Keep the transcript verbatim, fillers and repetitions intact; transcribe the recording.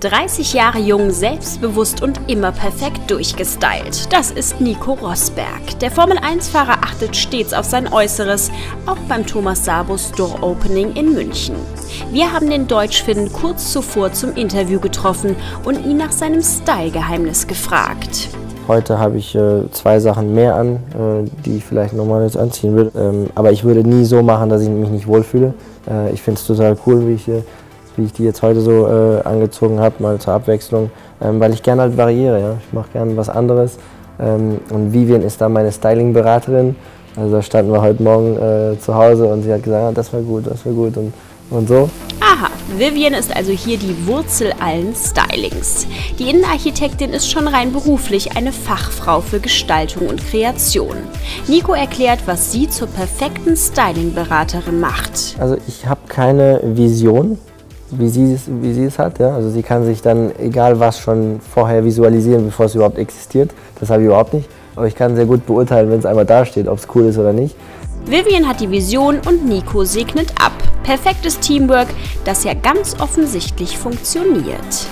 dreißig Jahre jung, selbstbewusst und immer perfekt durchgestylt. Das ist Nico Rosberg. Der Formel eins Fahrer achtet stets auf sein Äußeres, auch beim Thomas Sabo Store Opening in München. Wir haben den Deutsch-Finnen kurz zuvor zum Interview getroffen und ihn nach seinem Style-Geheimnis gefragt. Heute habe ich äh, zwei Sachen mehr an, äh, die ich vielleicht nochmal jetzt anziehen würde. Ähm, aber ich würde nie so machen, dass ich mich nicht wohlfühle. Äh, ich finde es total cool, wie ich, äh, wie ich die jetzt heute so äh, angezogen habe, mal zur Abwechslung, ähm, weil ich gerne halt variiere. Ja? Ich mache gerne was anderes. Ähm, und Vivian ist da meine Styling-Beraterin. Also da standen wir heute Morgen äh, zu Hause und sie hat gesagt, ah, das war gut, das war gut und, und so. Aha. Vivian ist also hier die Wurzel allen Stylings. Die Innenarchitektin ist schon rein beruflich eine Fachfrau für Gestaltung und Kreation. Nico erklärt, was sie zur perfekten Styling-Beraterin macht. Also ich habe keine Vision, wie sie es, wie sie es hat. Ja? Also sie kann sich dann egal was schon vorher visualisieren, bevor es überhaupt existiert. Das habe ich überhaupt nicht. Aber ich kann sehr gut beurteilen, wenn es einmal dasteht, ob es cool ist oder nicht. Vivian hat die Vision und Nico segnet ab. Perfektes Teamwork, das ja ganz offensichtlich funktioniert.